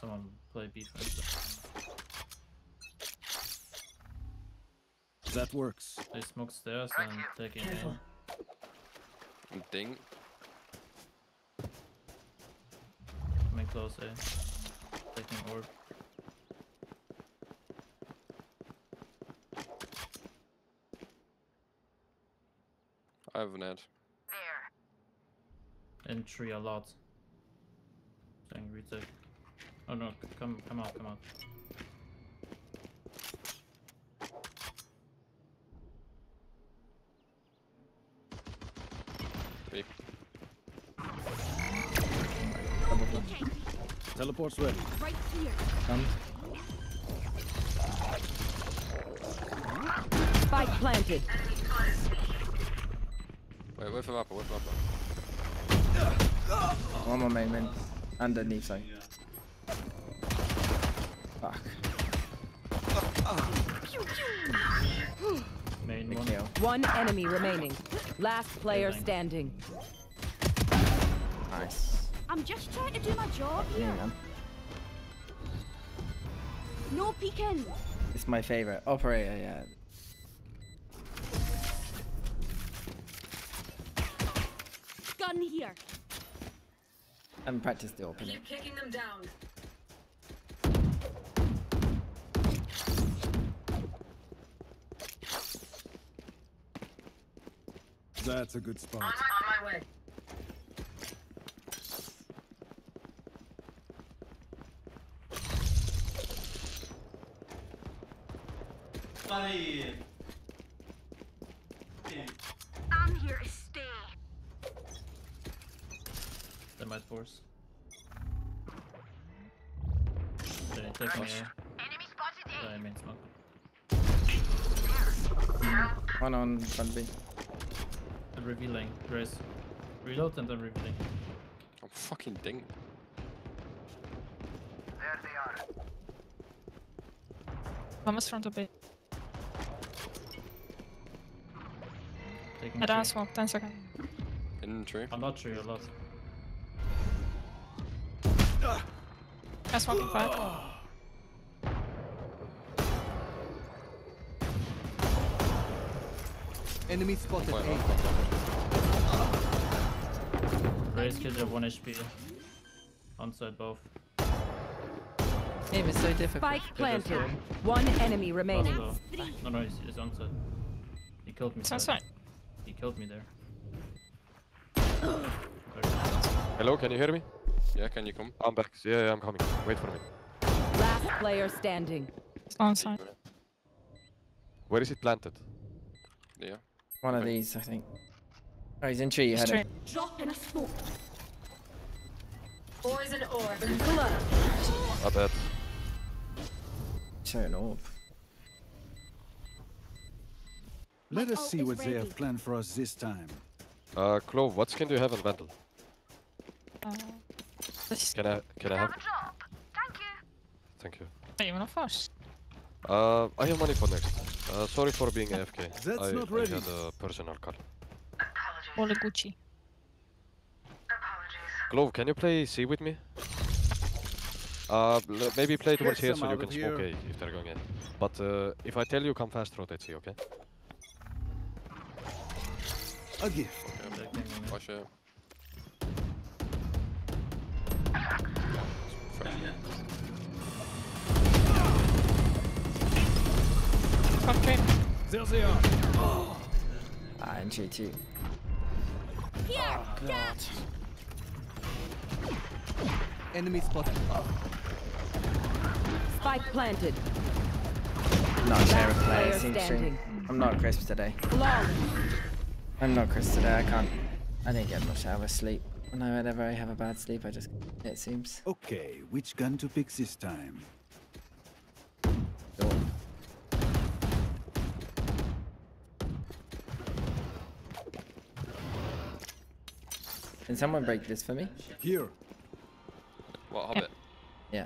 someone play defense. That works. They smoke stairs and taking in. Ding. Coming close, eh? Taking orb. I have an edge. Entry a lot. Dang, retake. Oh no, come out. Three. Okay. Teleport's ready. Right here. Come. Spike planted. Wait, wait for mapper. One more main. Underneath side. Fuck. Main one. Kill. One enemy remaining. Last player standing. Nice. I'm just trying to do my job here. No peeking. It's my favorite. Operator, yeah. Gun here. And practice the opening. Keep kicking them down. That's a good spot. On my way. Sorry. I'm here to stay. They might force. They take my air. Enemy spotted A. I mean smoke. One on front B. I'm revealing. Grace. Reload and then revealing. I'm fucking ding. There they are. Thomas front of it. I smoke. 10 seconds. In tree. I'm not sure, you're lost. I'm smoking five. Enemy spotted. Raise kids have 1 HP. Onside both. Aim is so difficult. Spike planted. One enemy remaining. No, he's onside. He killed me. Sounds fine. He killed me there. Hello, can you hear me? Yeah, can you come? I'm back. Yeah, I'm coming. Wait for me. Last player standing. Onside. Where is it planted? Yeah. One of these, I think. Oh, he's in tree, you had it. Drop in a smoke. Poison orb. Not bad. Turn orb. Let us see what they have planned for us this time. Clove, what skin do you have in Vandal? Can I have a drop? Thank you. Hey, you wanna flash? I have money for next. Sorry for being AFK. I had a personal call. Apologies. Apologies. Glove, can you play C with me? Maybe play towards here so you can smoke A if they're going in. But if I tell you, come fast, rotate C, okay? A gift. Okay, I'm watch it. Okay. There they are. Oh. Ah, and GT. Here, catch. Enemy spotted. Oh. Spike planted. Not sheriff player standing. I'm not crisp today. I can't. I didn't get much out of sleep. Whenever I have a bad sleep, I just. It seems. Okay, which gun to pick this time? Oh. Can someone break this for me? Here. What, Hobbit? Yeah.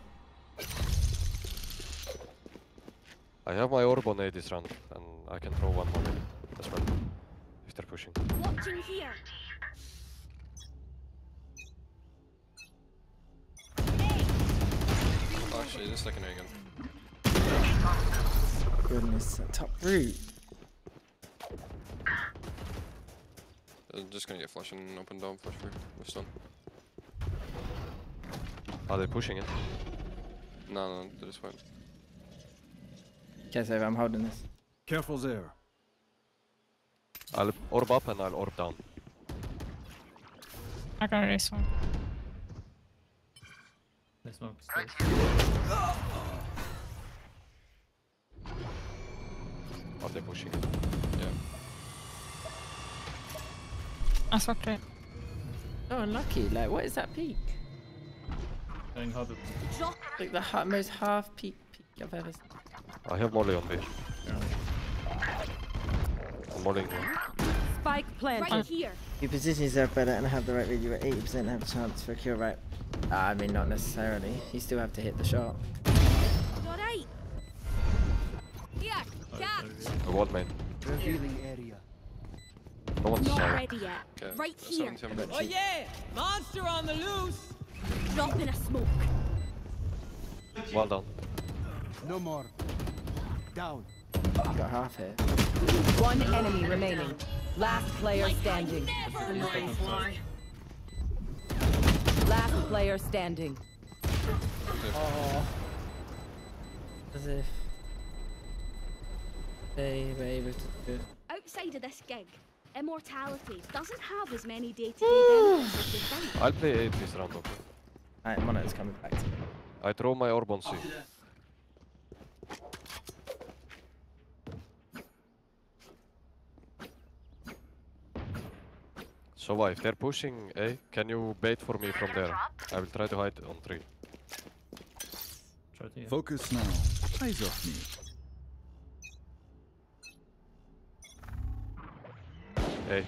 I have my orb on A this round, and I can throw one more as well, if they're pushing. Watching here. actually, just secondary again. Goodness, that top root. I'm just gonna get flash and up and down, flash through. We're stunned. Are they pushing it? No, they just went. Can't save, I'm holding this. Careful there. I'll orb up and I'll orb down. I got this one. There's smoke. Are they pushing? Yeah. I swapped it. Oh, unlucky. Like, what is that peak? Like the most half peak I've ever seen. I have molly on me. Yeah. I'm mollying you. Spike plant right here. Your position is better and have the right read. You were 80% have a chance for a kill, right? I mean, not necessarily. You still have to hit the shot. Alright. Yeah, the ward main. Revealing area. No one's ready yet. Okay. Right here. Oh yeah! Monster on the loose! Drop in a smoke. Well done. No more. Down. I got half hit. One enemy remaining. Last player standing. Last player standing. Oh. As if they were able to do it. Outside of this gig, Immortality doesn't have as many day-to-day damage as they think. I'll play A this round, okay? Alright, mana is coming back to me. I throw my orb on C. So why? If they're pushing A, can you bait for me from there? I will try to hide on 3. Focus now. Eyes off me. A.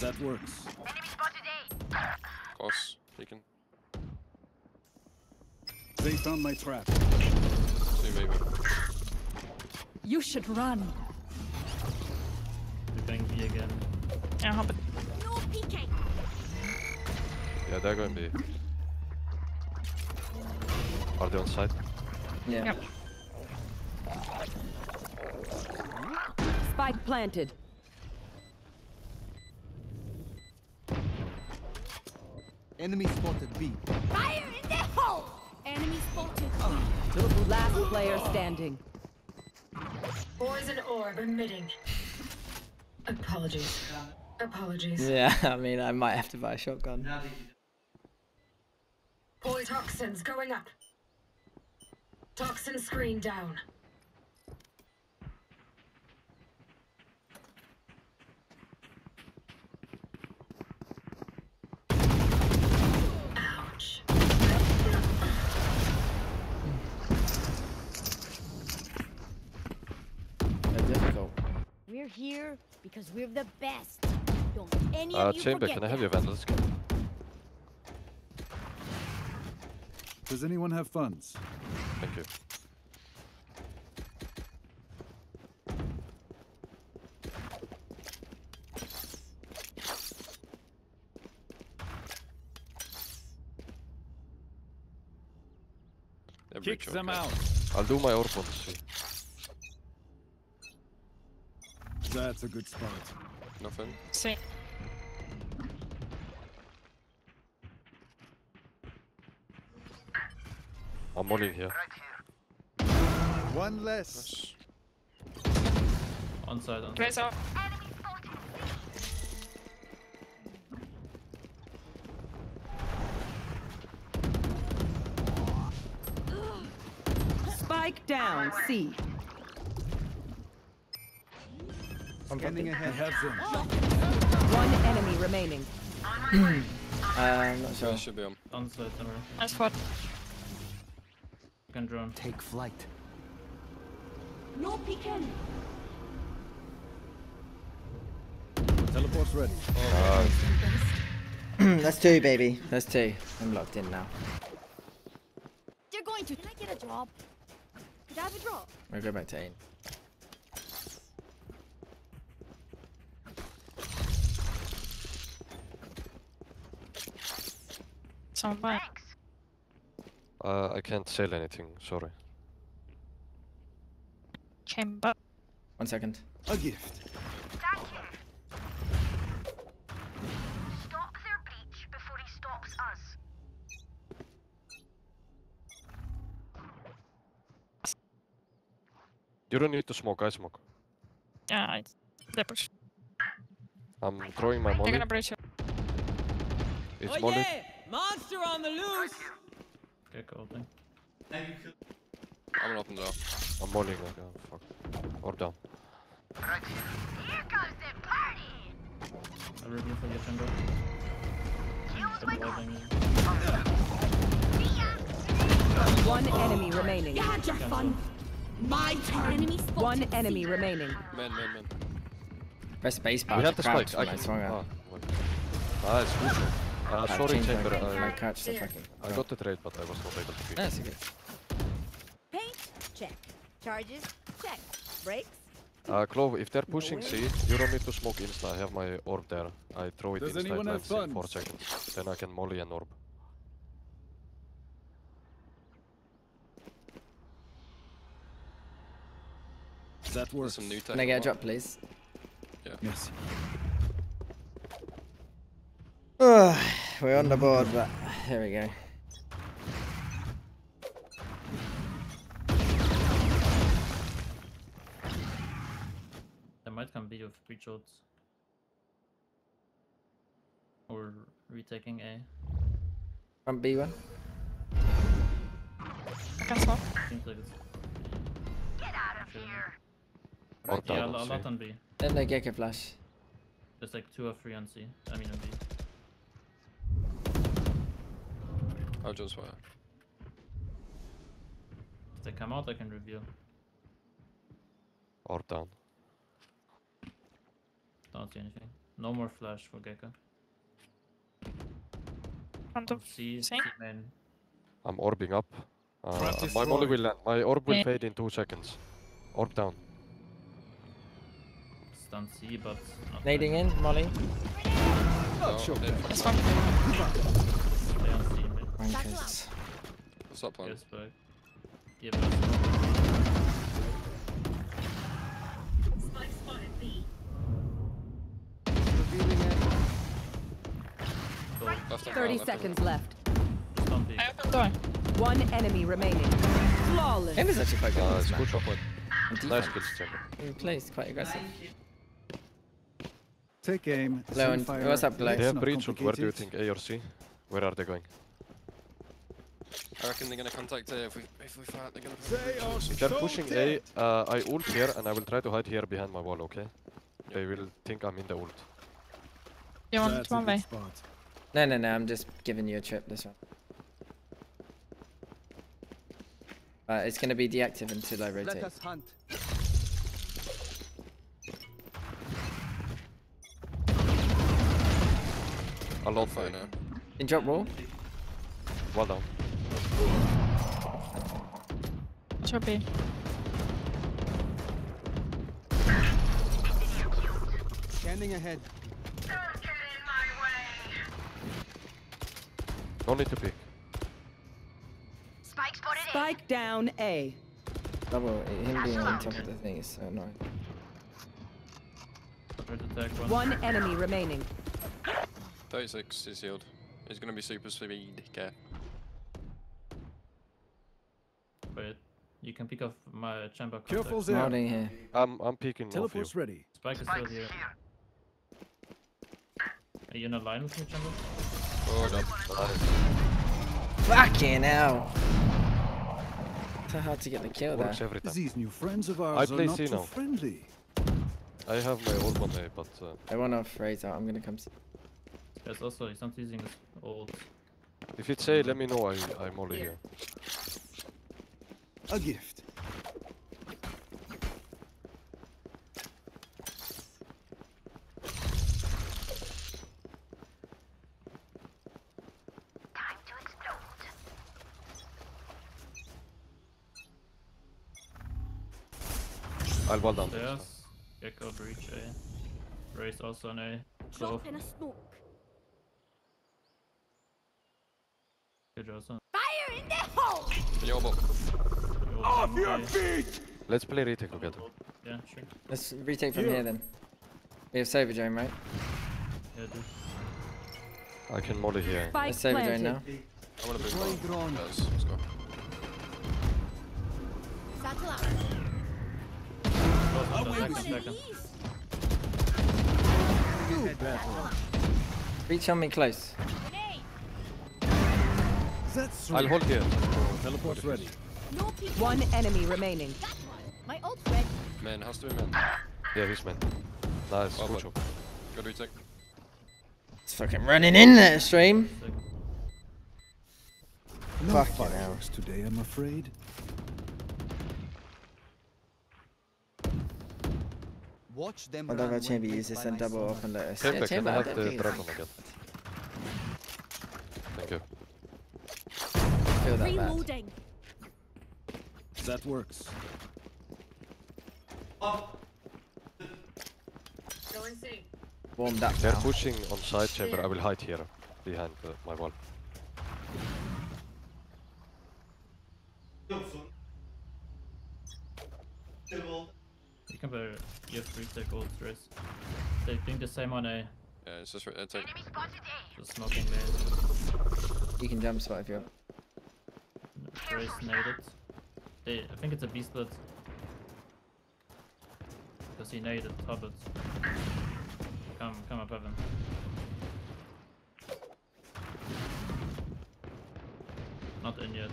That works. Enemy spotted A. Of course, taken. They found my trap. See, maybe. You should run. They bang B again. Yeah, hop it. No peeking. Yeah, they're going B. Are they on site? Yeah. Yep. Spike planted. Enemy spotted B. Fire in the hole! Enemy spotted. Last player standing. Poison orb emitting. Apologies. Apologies. Yeah, I mean, I might have to buy a shotgun. Boy, toxins going up. Toxin screen down. We're here because we're the best. Don't any of you Chamber, can I have your vendor? Let's go. Does anyone have funds? Thank you. Kick them out. I'll do my orphans. That's a good spot. Nothing. See. I'm only here. Right here. One less. On side. Place off. Spike down. C. I'm coming ahead. One enemy remaining. I'm not sure. I should be on. That's what. Can drone. Take flight. No peeking. Teleport's ready. Oh. That's 2, baby. That's 2. I'm locked in now. They're going to. Can I get a drop? Could I have a drop? I'm gonna go back to 8. I can't sell anything, sorry. Chamber. 1 second. A gift. Thank you. Stop their breach before he stops us. You don't need to smoke, I smoke. Yeah, they push. I'm throwing my molly. They're gonna breach it. It's molly. Yeah! Monster on the loose! Get golden. I'm gonna open the door. I'm mollying right now, fuck. Or down. Right. Here goes the party! I'm ripping for your chamber. One enemy remaining. You had your fun! My turn! Enemy one enemy seeker. Remaining. Man. Press space bar. We have the spike. I can swing out. Ah, it's crucial. Sorry, chamber. I catch the fucking. I got the trade, but I was not able to beat. That's okay. Paint? Check. Charges? Check. Brakes? Clove, if they're pushing C, you don't need to smoke insta. I have my orb there. I throw it inside in 4 seconds. Then I can molly an orb. That was some new. Can I get a drop, please? Yeah. Yes. We're on the board, but here we go. There might come be of free shots. Or retaking A. From B1. I can swap. Seems like it's... Get out of here! Right, yeah, a lot on B. Then they get a flash. There's like 2 or 3 on C. I mean on B. I'll just wire. If they come out, I can reveal. Or down. Don't see anything. No more flash for Gecko. C, C main. I'm orbing up. My molly will land. My orb will fade in 2 seconds. Orb down. Stun C, but. Nading in, molly. Oh, sure. That's fine. What's up, man? Give us. Spike spotted B. Revealing it. 30 seconds left. I opened door. 1 enemy remaining. Flawless. Him is actually quite good. It's good shot point. Nice good checker. He plays quite aggressive. Take aim. Low. What's up, Blake? They have breach. Where do you think? A or C? Where are they going? I reckon they're gonna contact A. If we fight, they're gonna. If they're pushing A, I ult here and I will try to hide here behind my wall, okay? Yep. They will think I'm in the ult. You want one way? No, I'm just giving you a trip this one. It's gonna be deactive until I rotate. Let us hunt. I'll ult for you now. In drop roll? Well done. Choppy. Standing ahead. Don't get in my way. Don't need to pick. Spike spotted A. Spike down A. Double him being on top of the thing is so annoying. One enemy remaining. 36 is healed. He's gonna be super speed. Okay. Wait, you can pick off my chamber. Careful's in. Here. I'm peeking. Teleport's ready. Spike is still here. Are you in a line with me, chamber? Oh no. Fucking hell! It's so hard to get the kill there. These new friends of ours are not too friendly. I have my old one there, but. I wanna phrase out. I'm gonna come. There's also he's not using this old. If it's A, let me know. I'm only here. A gift. Time to explode. I'll well down. Yes. Gecko breach A. Race also on A. Drop in a smoke. Fire in Off your feet! Let's play retake together. Yeah, sure. Let's retake from here then. We have Saber Drone, right? Yeah, dude. I can mod it here. Let's Saber Drone now. I want to bring drone. Yes, let's go. Reach on me close. I'll hold here. Teleport's ready. One enemy remaining. My old friend. Man, how's doing, man? Yeah, he's man. Nice. Good job. Good retake. It's fucking running in there, stream. No fucking hours today, I'm afraid. Watch them. I love how Chamber uses and double off and let us. Perfect. Yeah, I have the dragon again. Thank you. Feel that bad. That works. Oh. Warmed up. They're pushing on side, Chamber. I will hide here behind my wall. You can better get free take all threes. They think the same on A. Yeah, it's just right. Take. Just smoking there. You can jump spot if you have. Race naded. They, I think it's a B split. Because he naded Hobbit. Come up, Evan. Not in yet.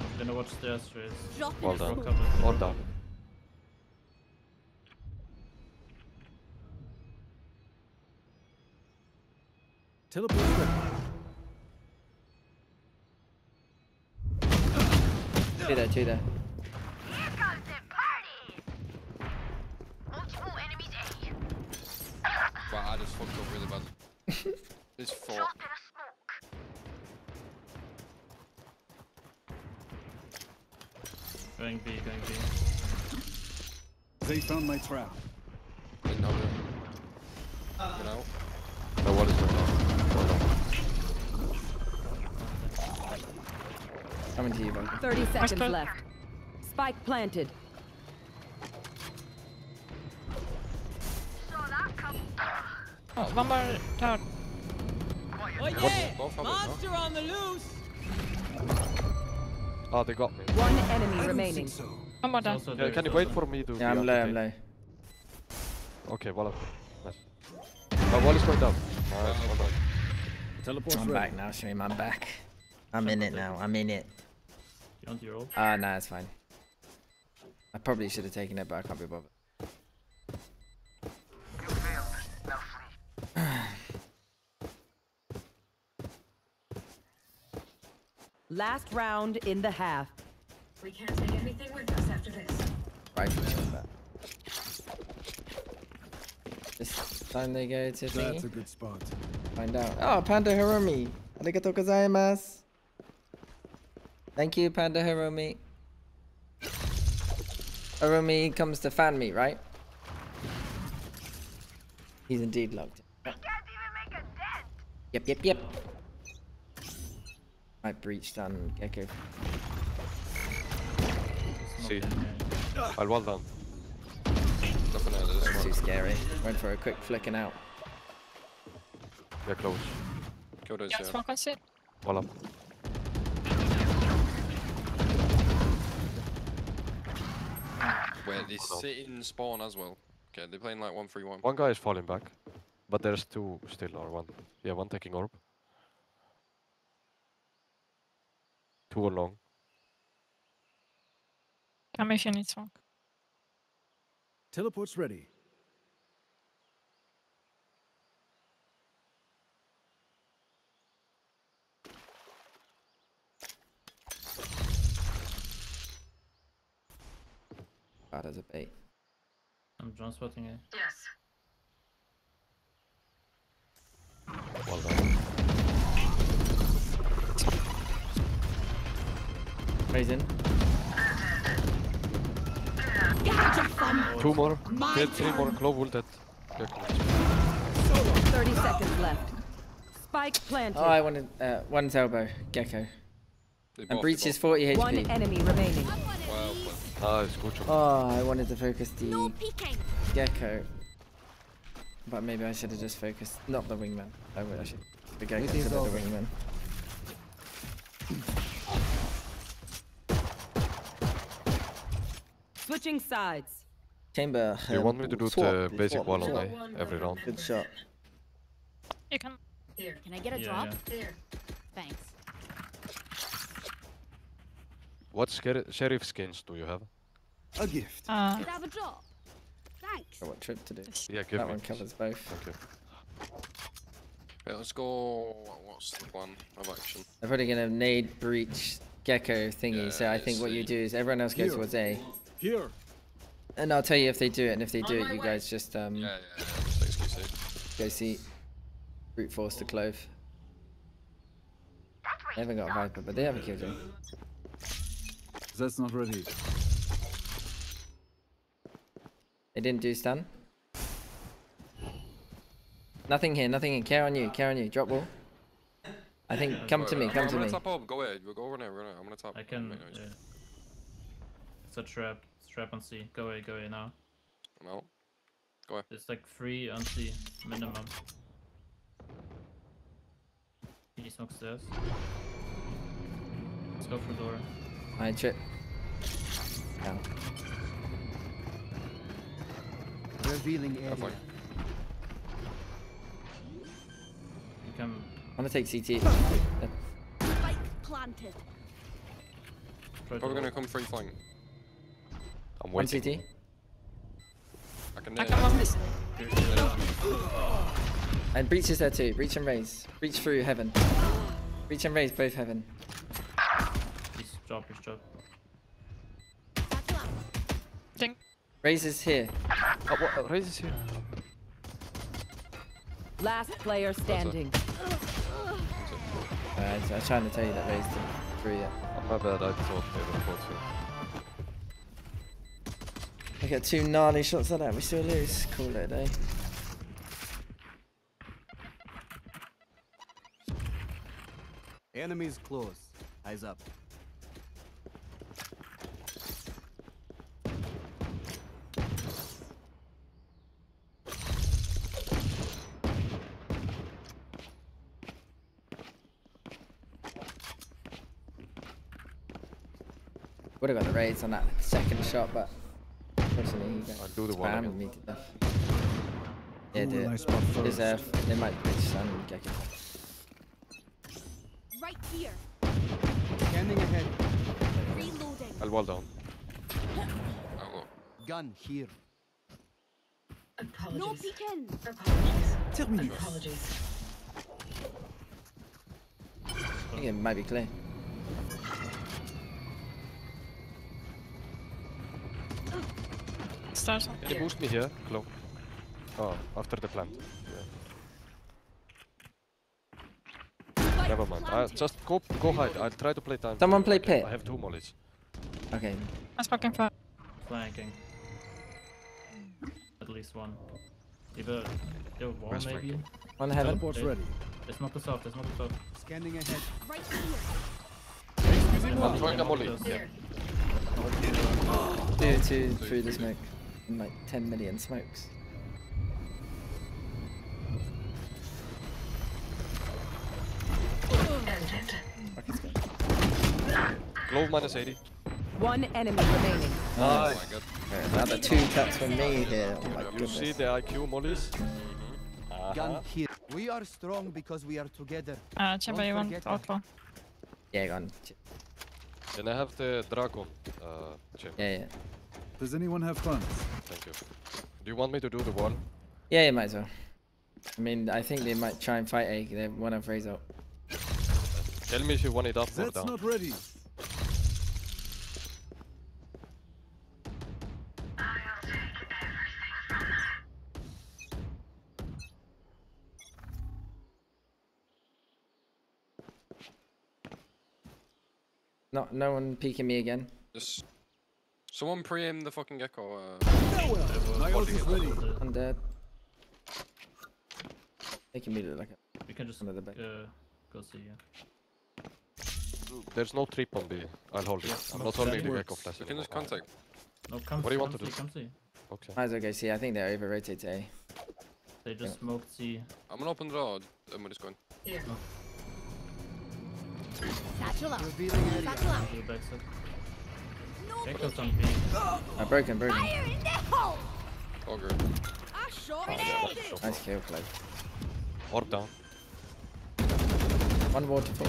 I'm gonna watch the Astras. Well done. Well done. Teleport. Two there. Here comes the party! Multiple enemies in here. But I just fucked up really bad. It's four. Drop in a smoke. Going B. They found my trap. Didn't know them. No. The wall is gone. Coming to you, bro. 30 seconds left. Spike planted. Oh, one more turn. Oh yeah! Monster on the loose! Oh, they got me. One enemy remaining. One more down. Yeah, can you wait for me to... Yeah, I'm low. Okay, wall up. Nice. My wall is going down. Nice, well done. Teleport's ready. I'm back now, stream. I'm back. I'm in it now. I'm in it. Nah, it's fine. I probably should have taken it, but I can't be bothered. Last round in the half. We can't take anything with us after this. Right, this time they go to the... That's a good spot. Find out. Oh, Panda Hiromi. Arigatou gozaimasu. Thank you, Panda Hiromi. Hiromi comes to fan me, right? He's indeed locked. He can't even make a dent. Yep. I breached on Gecko. See. Well, well done. That's too scary. Went for a quick flicking out. They're close. Killed those, yeah. Well up. Where they sit in spawn as well. Okay, they're playing like 1-3-1. One guy is falling back, but there's two still, or one. Yeah, one taking orb. Two are long. Commission needs smoke. Teleport's ready. As a bait. I'm transporting it. Yes. Well done. Raisin. Two more. Dead, three more. Claw wool dead. 30 seconds left. Spike planted. Oh, I wanted one's elbow. Gecko. And Breach is 40 HP. One enemy remaining. Oh, I wanted to focus the Gecko. But maybe I should have just focused. Not the wingman. I would actually. The Gecko instead of the wingman. Switching sides. Chamber. You want me to do the basic one only every round? Good shot. You can. Here, can I get a drop? Yeah. Here. Thanks. What sheriff skins do you have? A gift. Could I have a drop? Thanks. Oh, what trip to do? Yeah, give that me. That one covers both. Okay. Right, let's go. What's the one of action? I'm probably gonna nade Breach Gecko thingy. Yeah, so I think what you do is everyone else goes towards A. Here. And I'll tell you if they do it, and if they do it, you guys just go see. Brute force to Clove. They haven't got a Viper, but they haven't killed him. That's not ready. They didn't do stun. Nothing here, nothing here. Care on you, care on you. Drop wall. I think, come to me, come to me. I'm gonna tap up, go ahead. We'll go over there, I'm gonna tap. I can, It's a trap. It's a trap on C. Go away now. No. Go away. It's like 3 on C, minimum. He's upstairs. Let's go for the door. I trip. Down. Revealing area. You come. I'm gonna take CT. Spike planted. Probably gonna come free flank. I'm waiting. One CT. I come on this. And Breach is there too. Breach and raise. Breach through heaven. Breach and raise both heaven. Please drop, please drop. Ding. Raise is here. Oh, what? Oh, raise is here. Last player standing. I was trying to tell you that raise didn't through yet. My bad, I thought they were 4-2. I got 2 gnarly shots like that, we still lose. Call it eh? Enemies close. Eyes up. Would have got the raids on that second shot, but unfortunately he got spammed me to death. Yeah, dude. They might pitch Sun and Gecko. Right here. Standing ahead. Reloading. I'll wall down. Gun here. Apologies. No peeking. Apologies. Apologies. I think it might be clear. Stars up. Can you boost me here? Cloak. Oh, after the plant. Yeah. Never mind. Just go hide. I'll try to play time. Someone play pit. I have 2 mollies. Okay. That's fucking fun. Flanking. At least one. Either wall maybe. Flanking. One heaven. Ready. It's not the soft. It's not the soft. Scanning ahead. Right here. I'm trying a molly. Yeah. 2 through the smoke. Like 10 million smokes. Glove minus 80. One enemy remaining. Nice. Oh my god. Another 2 cuts from me here. Oh my goodness. You see the IQ mollies? Gun here. We are strong because we are together. Chamber, you want outlaw? Yeah, go on. Can I have the Draco? Chamber. Yeah, yeah. Does anyone have fun? Thank you. Do you want me to do the wall? Yeah, you might as well. I mean, I think they might try and fight A. They want to raise up. Tell me if you want it up or down. That's not ready. No one peeking me again. Just someone pre-aim the fucking Gecko. I'm dead. They can meet it like a... We can just go see you. There's no trip on B. I'll hold it. Yes, I'm not holding the Gecko flash. You can just contact. No, come what do you want to do? Come C. Okay. Might as well go C. I think they overrotate A. They just smoked C. I'm an open draw. I'm just going. Yeah. No. Satchel up. I broke him. Fire in the hole. Oh, good. Nice kill, Flag. Orb down. One waterfall.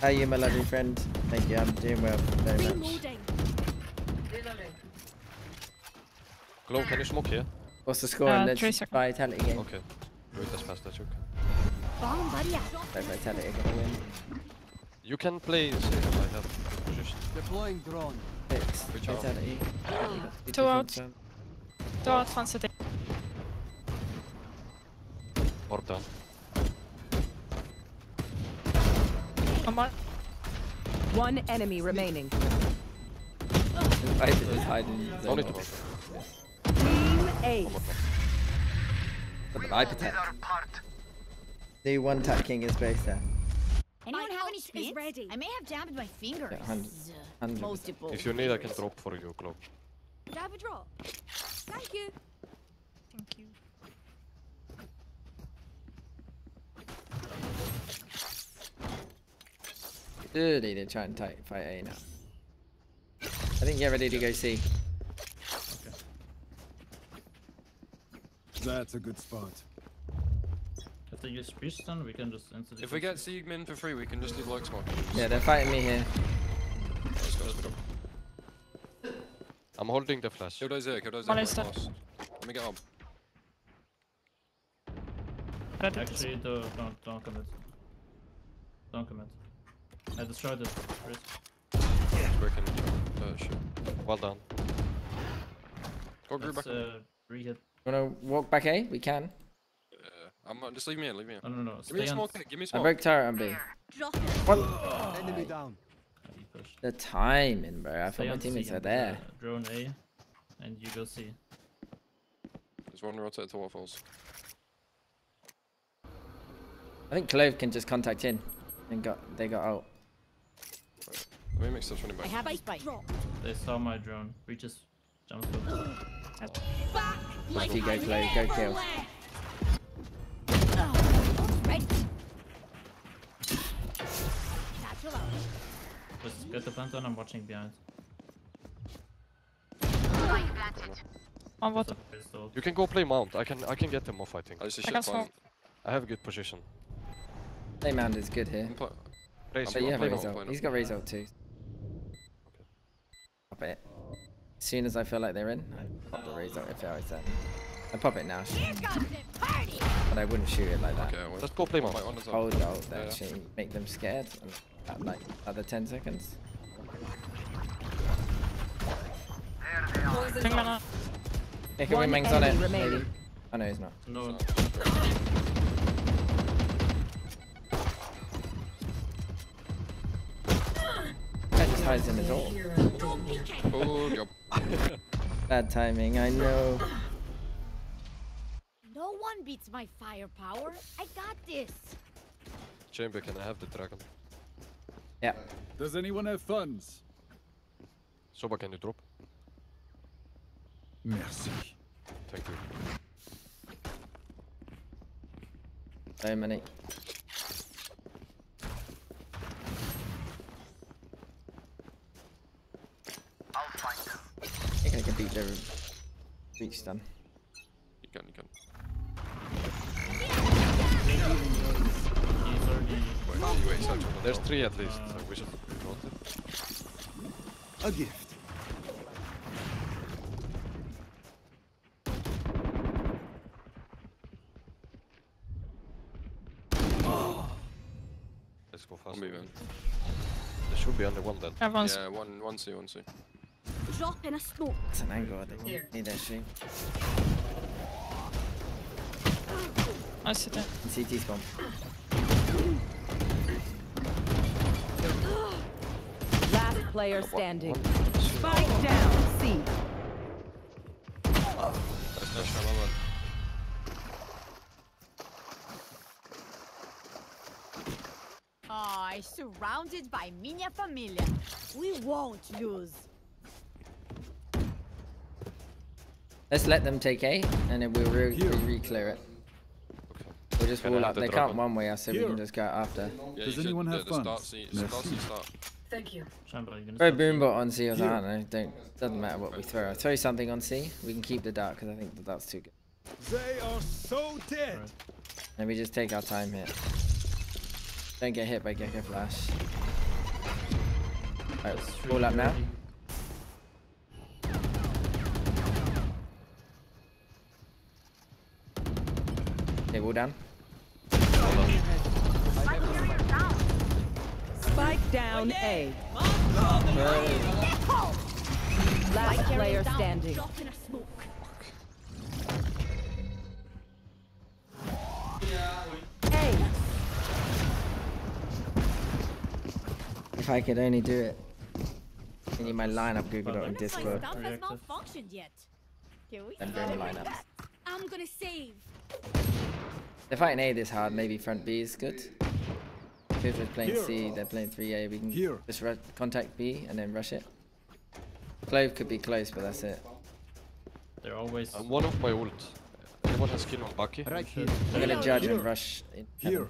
How are you, my lovely friend? Thank you, I'm doing well. Very much. Glow, can you smoke here? What's the score? Let's buy Italic again. Okay. Wait, that's fast, that's okay. Let's buy Italic again. You can play safe, I have position. Deploying drone. Six. Italic. 2 out. 2 out from city. Orb down. One enemy remaining. I didn't. Only to Team A. The one tacking is based there. Anyone have any speed? Ready. I may have damaged my fingers. Yeah, 100. Multiple. If you need, I can drop for you, Cloak. Could I have a drop? Thank you. Thank you. Dirty to try and fight A now. I think you're ready to go C. Okay. That's a good spot. If they use speed stun, we can just enter the. If we get C min for free, we can just leave Lux one. Yeah, they're fighting me here. Let's go, let's go. I'm holding the flash. Kill those here, kill those here. Let me get up. Actually, don't commit. Don't commit. I destroyed it. Well done. Go green back. You wanna walk back A? We can. Just leave me in, leave me in. No. Give me smoke, give me smoke. I broke turret on B. What? Enemy down. The timing, bro. I thought my teammates are there. Drone A, and you go C. There's one rotate to waterfalls. I think Clove can just contact in. And they got out. Let me mix this running back. I have a spike. They saw my drone. We just jumped over. Like you go, Chloe. Go kill. Just get the plant on. I'm watching behind. On water. You can go play mount. I can get them off. I think. I have a good position. Playmound is good here. But you have a result. He's got a result too. Pop it. As soon as I feel like they're in, I pop the result if I was there. I pop it now. But I wouldn't shoot it like that. Okay, let's go Playmound. Hold out there, make them scared. And like other 10 seconds. Make a wingman's on it. Maybe. Oh no, he's not. No. Hides in his all. Bad timing, I know. No one beats my firepower. I got this. Chamber, can I have the dragon? Yeah. Does anyone have funds? Soba, can you drop? Merci. Thank you. So many. I can beat their beach stun. You can. There's 3 at least, so we should want it. A gift. Oh. Let's go fast. There should be only one then. Yeah, one C. Drop in a smoke. It's an angle, I think. Need that shit. I sit there. CT's gone. Last player standing. Spike down, C. That's not sure, my I surrounded by minha família. We won't lose. Let's let them take A, and then we'll re-clear it. We'll just wall up. They can't one-way us, so we can just go after. Yeah, does anyone have fun? Start. Thank you. Throw a boombot on C or something. I don't know. Doesn't matter what we throw. I'll throw something on C. We can keep the dark, because I think the dark's too good. They are so dead. Right. Let me just take our time here. Don't get hit by Gecko Flash. Alright, wall up now. Okay, wall down. Spike down A. Last player standing. If I could only do it. I need my lineup Googled on Discord. Has not functioned yet. Can we lineup? I'm gonna save. They're fighting A this hard, maybe front B is good. If we're playing C, they're playing 3A, we can just contact B and then rush it. Clove could be close, but that's it. They're always... I'm one of my ult. Anyone has skill on Bucky? Right here. I'm gonna judge and rush in here.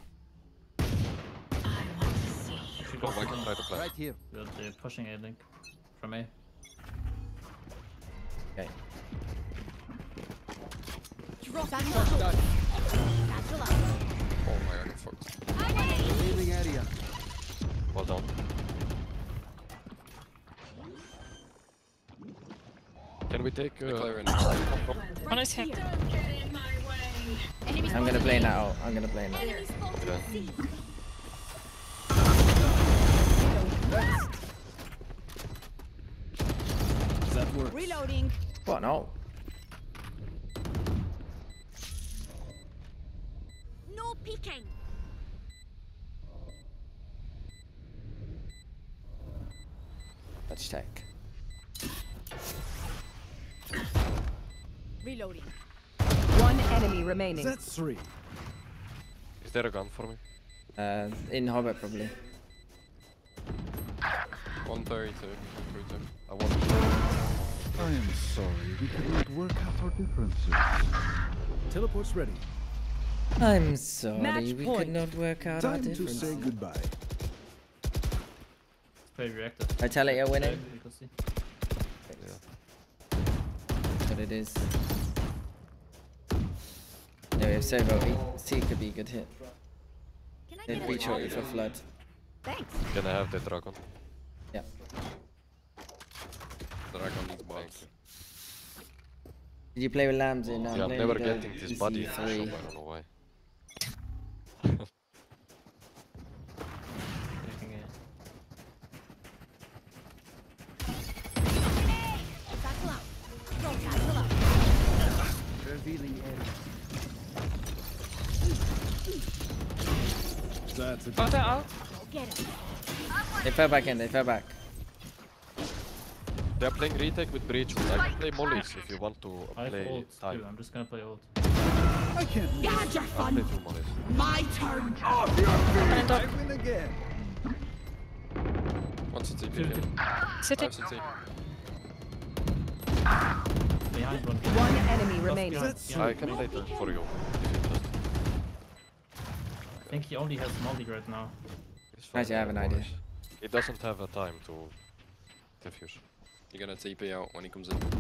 Oh, I can try to play. Right here. They're pushing A link from A. Okay. Drop that. Oh my god, fuck. Leaving area. Well done. Can we take Clarin? One is hit. I'm gonna play now. Okay. That works. Reloading. What now? No peeking. Let's check. Reloading. One enemy remaining. That's three. Is there a gun for me? In Hobbit probably. 132. I want to. I am sorry, we cannot work out our differences. Teleport's ready. I'm sorry, we could not work out our differences. Time to say goodbye. I tell it you're winning. That's what it is. No, we have Servo. C could be a good hit. Then we shot you for flood. Thanks. Can I have the dragon? Yeah. Dragon needs bots. Did you play with lambs in? Yeah, I'm never getting this body. I don't know why. That's a out. They fell back in, They're playing retake with breach. I can play mollies if you want to play time. I'm just gonna play ult. I can't. Gadget fun. My turn. Off your feet. I win again. What's the TP? Sitting. Behind one. One enemy remaining. I can play that for you. I think he only has molly right now. Actually, I have an idea. It doesn't have a time to defuse. You're gonna TP out when he comes in. Come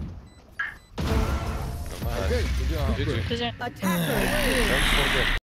on. Okay, good job. Attack! Don't forget.